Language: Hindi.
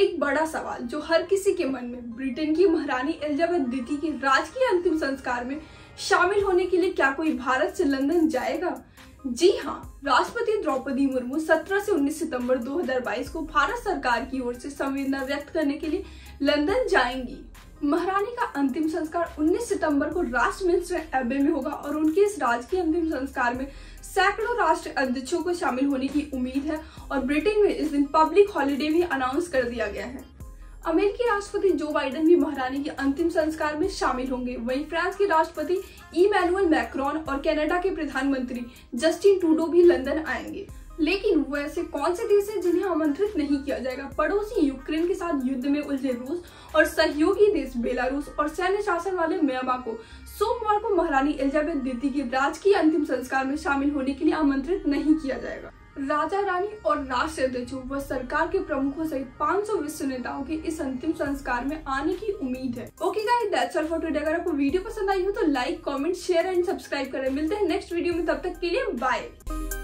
एक बड़ा सवाल जो हर किसी के मन में ब्रिटेन की महारानी एलिजाबेथ द्वितीय के राजकीय अंतिम संस्कार में शामिल होने के लिए क्या कोई भारत से लंदन जाएगा? जी हाँ, राष्ट्रपति द्रौपदी मुर्मू 17 से 19 सितंबर 2022 को भारत सरकार की ओर से संवेदना व्यक्त करने के लिए लंदन जाएंगी। महारानी का अंतिम संस्कार 19 सितंबर को वेस्टमिंस्टर एबे में होगा और उनके इस राजकीय अंतिम संस्कार में सैकड़ों राष्ट्र अध्यक्षों को शामिल होने की उम्मीद है और ब्रिटेन में इस दिन पब्लिक हॉलीडे भी अनाउंस कर दिया गया है। अमेरिकी राष्ट्रपति जो बाइडेन भी महारानी के अंतिम संस्कार में शामिल होंगे। वहीं फ्रांस के राष्ट्रपति इमेनुअल मैक्रॉन और कनाडा के प्रधानमंत्री जस्टिन ट्रूडो भी लंदन आएंगे। लेकिन वो ऐसे कौन से देश हैं जिन्हें आमंत्रित नहीं किया जाएगा? पड़ोसी यूक्रेन के साथ युद्ध में उलझे रूस और सहयोगी देश बेलारूस और सैन्य शासन वाले म्यामा को सोमवार को महारानी एलिजाबेथ द्वितीय के राजकीय अंतिम संस्कार में शामिल होने के लिए आमंत्रित नहीं किया जाएगा। राजा रानी और राष्ट्र अध्यक्षों व सरकार के प्रमुखों सहित 500 विश्व नेताओं के इस अंतिम संस्कार में आने की उम्मीद है। Okay guys, that's all for today. अगर आपको वीडियो पसंद आई हो तो like, comment, share and subscribe करें। मिलते हैं नेक्स्ट वीडियो में, तब तक के लिए बाय।